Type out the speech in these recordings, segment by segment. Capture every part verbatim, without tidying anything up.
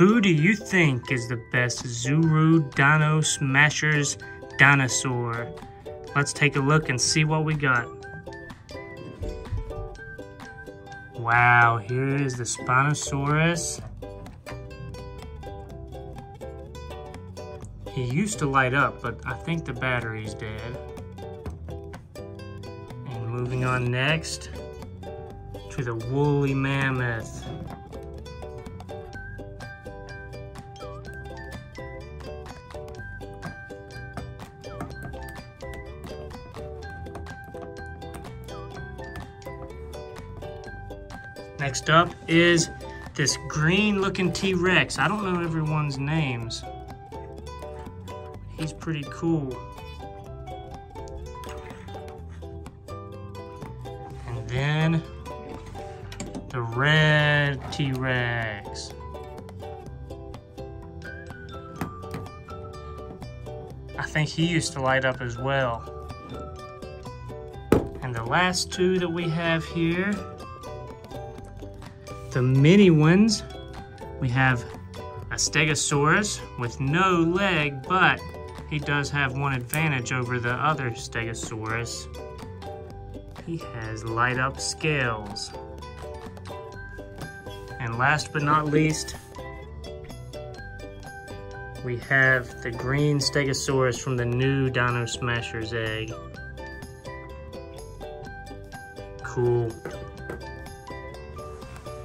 Who do you think is the best Zuru Dino Smashers dinosaur? Let's take a look and see what we got. Wow, here is the Spinosaurus. He used to light up, but I think the battery's dead. And moving on next to the woolly mammoth. Next up is this green looking T-Rex. I don't know everyone's names. He's pretty cool. And then the red T-Rex. I think he used to light up as well. And the last two that we have here, the mini ones, we have a Stegosaurus with no leg, but he does have one advantage over the other Stegosaurus. He has light up scales. And last but not least, we have the green Stegosaurus from the new Dino Smashers egg. Cool.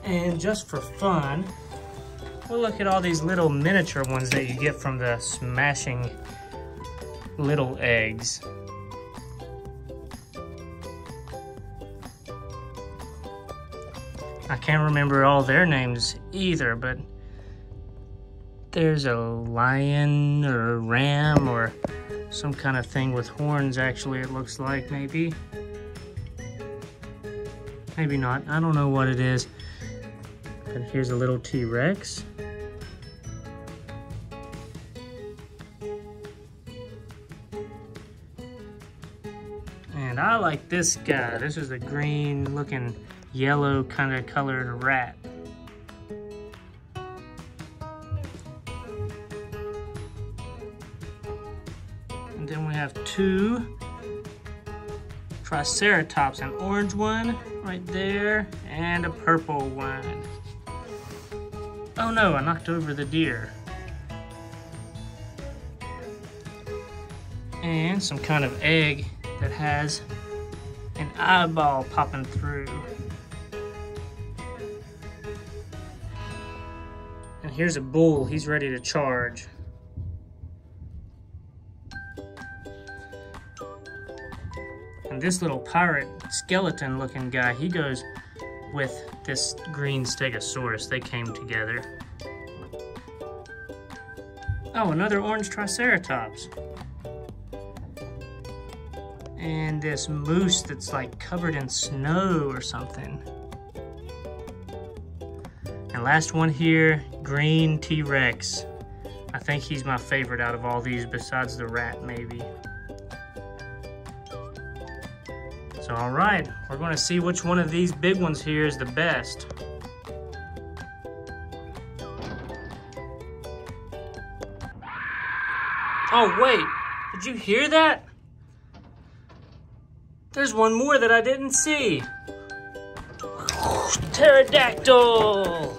And just for fun, we'll look at all these little miniature ones that you get from the smashing little eggs. I can't remember all their names either, but there's a lion or a ram or some kind of thing with horns, actually, it looks like, maybe. Maybe not. I don't know what it is. And here's a little T-Rex. And I like this guy. This is a green looking yellow kind of colored rat. And then we have two Triceratops, an orange one right there and a purple one. Oh no, I knocked over the deer. And some kind of egg that has an eyeball popping through. And here's a bull, he's ready to charge. And this little pirate skeleton looking guy, he goes with this green Stegosaurus. They came together. Oh, another orange Triceratops. And this moose that's like covered in snow or something. And last one here, green T-Rex. I think he's my favorite out of all these besides the rat, maybe. So, all right, we're going to see which one of these big ones here is the best. Oh, wait, did you hear that? There's one more that I didn't see. Pterodactyl!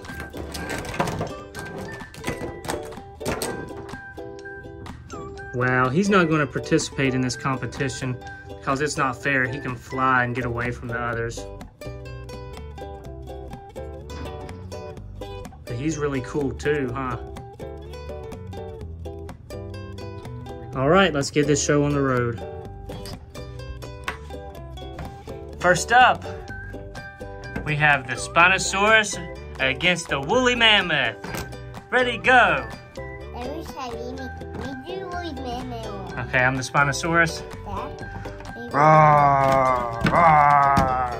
Wow, he's not going to participate in this competition. Because it's not fair, he can fly and get away from the others. But he's really cool too, huh? All right, let's get this show on the road. First up, we have the Spinosaurus against the woolly mammoth. Ready, go. Okay, I'm the Spinosaurus. Rawr, rawr.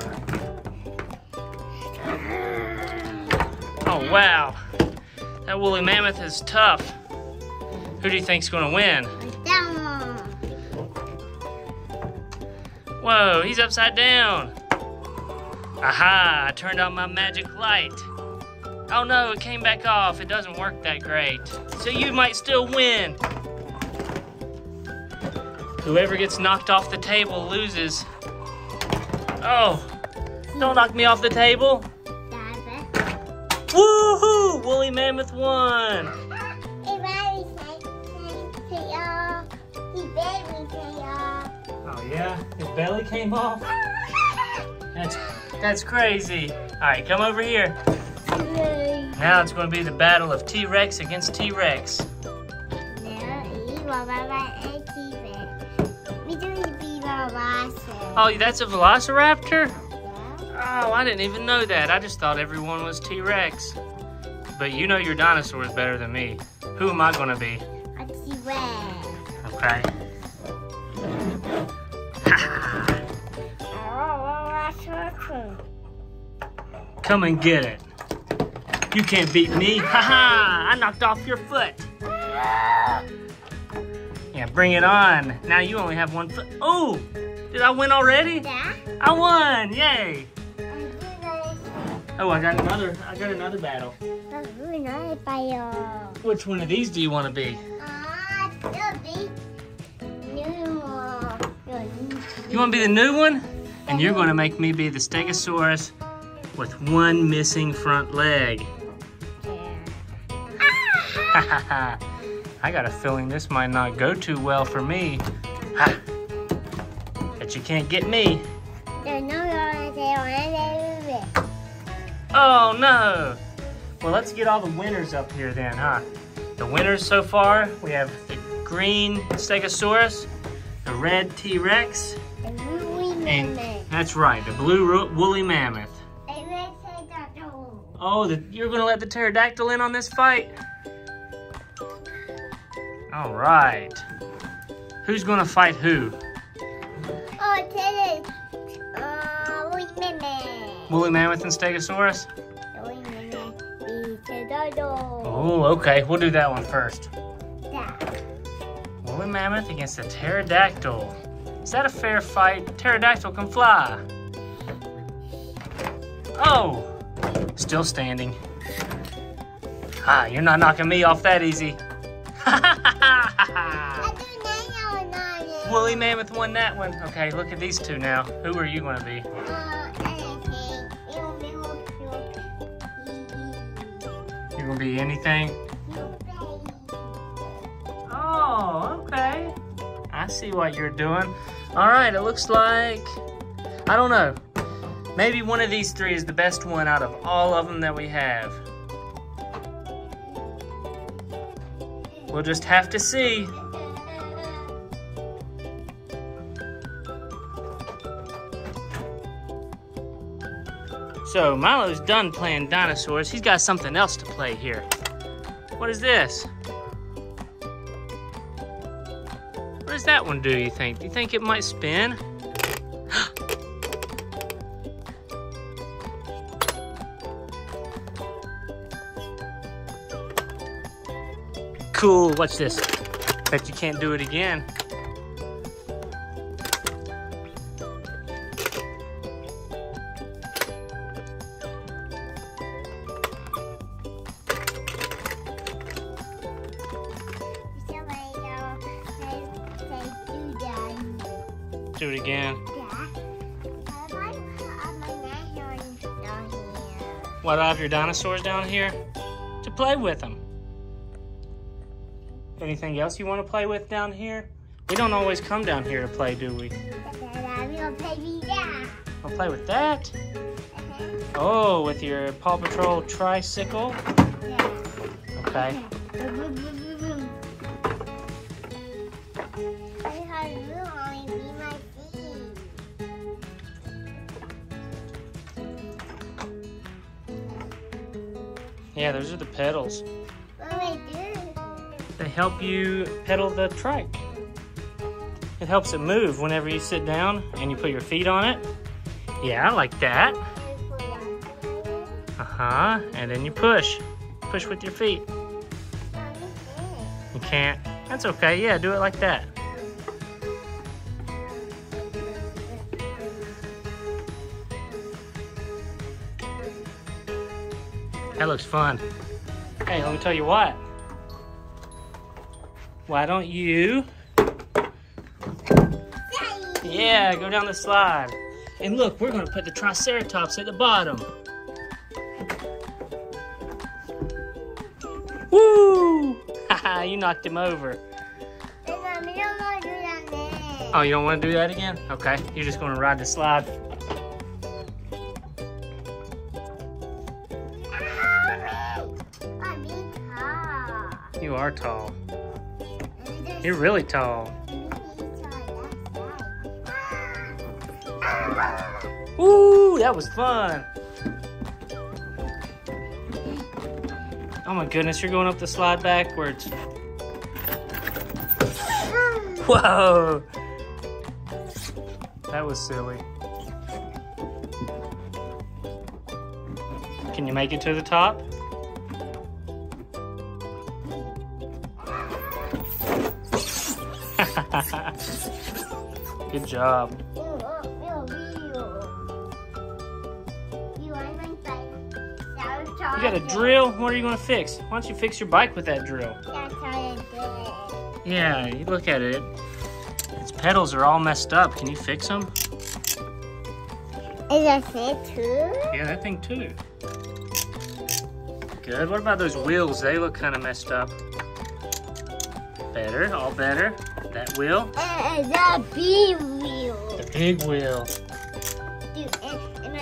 Oh wow, that woolly mammoth is tough. Who do you think's gonna win? Whoa, he's upside down. Aha, I turned on my magic light. Oh no, it came back off. It doesn't work that great. So you might still win. Whoever gets knocked off the table loses. Oh, don't knock me off the table. Woohoo! Woolly Mammoth won. Oh yeah? His belly came off? That's, that's crazy. All right, come over here. Now it's going to be the battle of T-Rex against T-Rex. Oh, that's a Velociraptor? Oh, I didn't even know that. I just thought everyone was T-Rex. But you know your dinosaur is better than me. Who am I going to be? A T-Rex. Okay. Come and get it. You can't beat me. Ha ha! I knocked off your foot. Yeah, bring it on. Now you only have one foot. Oh! Did I win already? Yeah. I won! Yay! Oh, I got another. I got another battle. Another battle. Which one of these do you want to be? Ah, the new one. You want to be the new one? And you're going to make me be the Stegosaurus with one missing front leg. Yeah. I got a feeling this might not go too well for me. Ha. But you can't get me. Oh no! Well, let's get all the winners up here then, huh? The winners so far, we have the green Stegosaurus, the red T-Rex, and that's right, the blue woolly mammoth. Oh, the, you're gonna let the pterodactyl in on this fight? All right. Who's gonna fight who? Oh, Teddy. Uh, woolly mammoth. Woolly mammoth and stegosaurus? Woolly mammoth and pterodactyl. Oh, okay. We'll do that one first. Yeah. Woolly mammoth against the pterodactyl. Is that a fair fight? Pterodactyl can fly. Oh. Still standing. Ah, you're not knocking me off that easy. Woolly Mammoth won that one. Okay, look at these two now. Who are you going to be? You're going to be anything? Oh, okay. I see what you're doing. All right, it looks like... I don't know. Maybe one of these three is the best one out of all of them that we have. We'll just have to see. So Milo's done playing dinosaurs. He's got something else to play here. What is this? What does that one do, you think? Do you think it might spin? Cool, watch this. Bet you can't do it again. Do it again. Why do I have your dinosaurs down here? To play with them. Anything else you want to play with down here? We don't always come down here to play, do we? I'll play with that. Oh, with your Paw Patrol tricycle? Okay. Yeah, those are the pedals. They help you pedal the trike. It helps it move whenever you sit down and you put your feet on it. Yeah, like that. Uh-huh, and then you push. Push with your feet. You can't. That's okay, yeah, do it like that. That looks fun. Hey, let me tell you what. Why don't you... Yeah, go down the slide. And look, we're gonna put the Triceratops at the bottom. Woo! Haha, you knocked him over. Oh, you don't want to do that again? Okay, you're just going to ride the slide. You are tall. You're really tall. Woo, that was fun. Oh my goodness, you're going up the slide backwards. Whoa. That was silly. Can you make it to the top? Good job. You got a drill? What are you going to fix? Why don't you fix your bike with that drill? Yeah, you look at it. Its pedals are all messed up. Can you fix them? Is that it too? Yeah, that thing too. Good. What about those wheels? They look kind of messed up. Better, all better. That wheel. Uh, the big wheel. The big wheel. Dude, and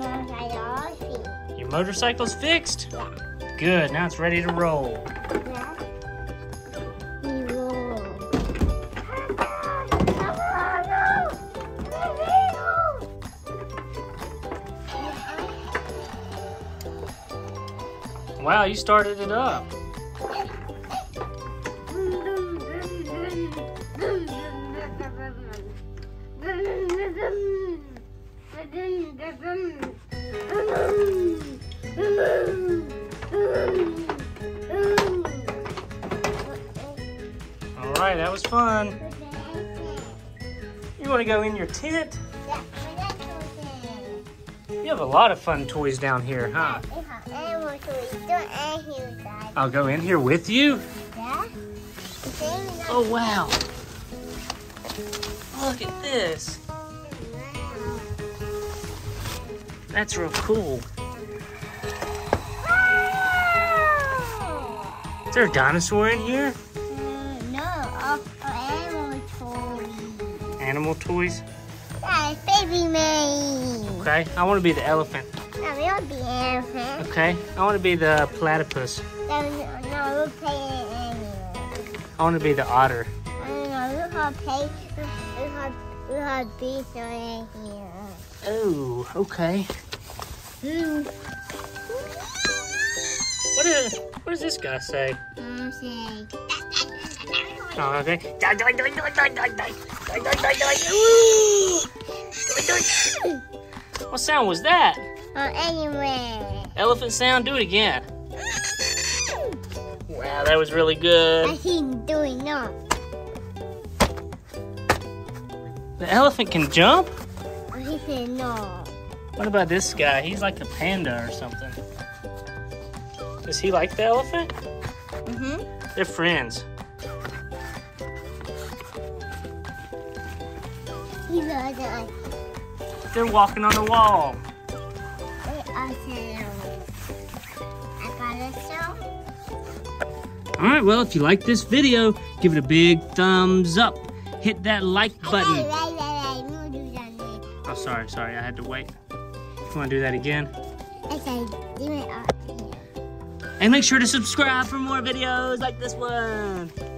my motorcycle. Your motorcycle's fixed? Yeah. Good. Now it's ready to roll. Yeah. Wow, you started it up. All right, that was fun. You want to go in your tent? You have a lot of fun toys down here, huh? I'll go in here with you? Yeah. Oh, wow. Look at this. That's real cool. Is there a dinosaur in here? No, animal toys. Animal toys? Yeah, baby me. Okay, I want to be the elephant. No, we want to be the elephant. Okay, I want to be the platypus. No, no, we'll play an animal. I want to be the otter. No, no, we'll play, we'll have bees on here. Oh, okay. Mm. What is, what does this guy say? I'm saying... Oh, okay. What sound was that? Oh, anyway. Elephant sound? Do it again. Wow, that was really good. I can do it now. The elephant can jump? Oh, he said no. What about this guy? He's like a panda or something. Does he like the elephant? Mm-hmm. They're friends. They're walking on the wall. All right, well, if you like this video, give it a big thumbs up. Hit that like button. Oh, sorry, sorry, I had to wait. You want to do that again? And make sure to subscribe for more videos like this one.